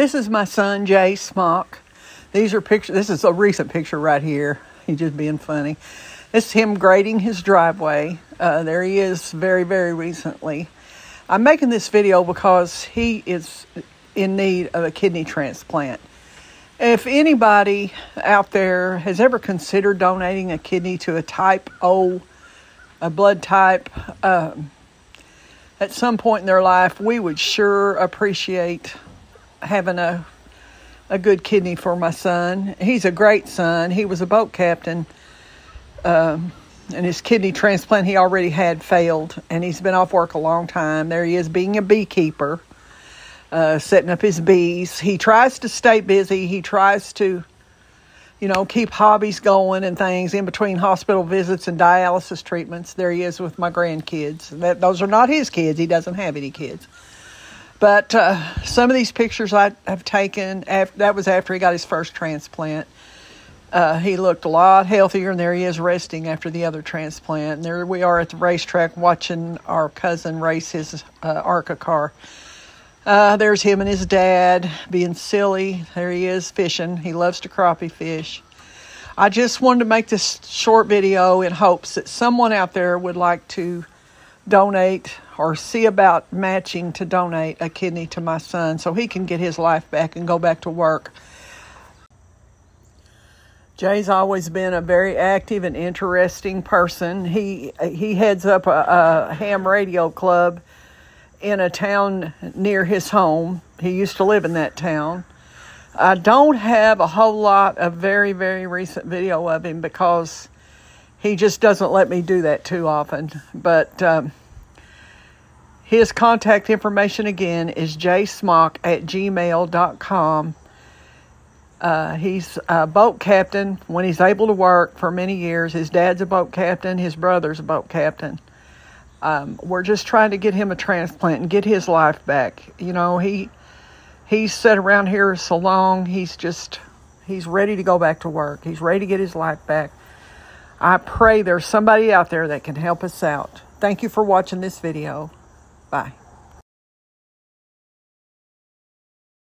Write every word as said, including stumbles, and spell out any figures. This is my son, Jay Smock. These are pictures. This is a recent picture right here. He's just being funny. This is him grading his driveway. Uh, there he is very, very recently. I'm making this video because he is in need of a kidney transplant. If anybody out there has ever considered donating a kidney to a type O, a blood type, uh, at some point in their life, we would sure appreciate having a a good kidney for my son. He's a great son. He was a boat captain, um, and his kidney transplant he already had failed, and he's been off work a long time. There he is being a beekeeper, uh, setting up his bees. He tries to stay busy. He tries to, you know, keep hobbies going and things in between hospital visits and dialysis treatments. There he is with my grandkids. That, those are not his kids. He doesn't have any kids. But uh, some of these pictures I have taken, after, that was after he got his first transplant. Uh, he looked a lot healthier, and there he is resting after the other transplant. And there we are at the racetrack watching our cousin race his uh, ARCA car. Uh, there's him and his dad being silly. There he is fishing. He loves to crappie fish. I just wanted to make this short video in hopes that someone out there would like to donate or see about matching to donate a kidney to my son so he can get his life back and go back to work. Jay's always been a very active and interesting person. He he heads up a, a ham radio club in a town near his home. He used to live in that town. I don't have a whole lot of very, very recent video of him because he just doesn't let me do that too often. But um, his contact information again is jay smock at gmail dot com. Uh, he's a boat captain when he's able to work for many years. His dad's a boat captain. His brother's a boat captain. Um, we're just trying to get him a transplant and get his life back. You know, he he's sat around here so long. He's just, he's ready to go back to work. He's ready to get his life back. I pray there's somebody out there that can help us out. Thank you for watching this video. Bye.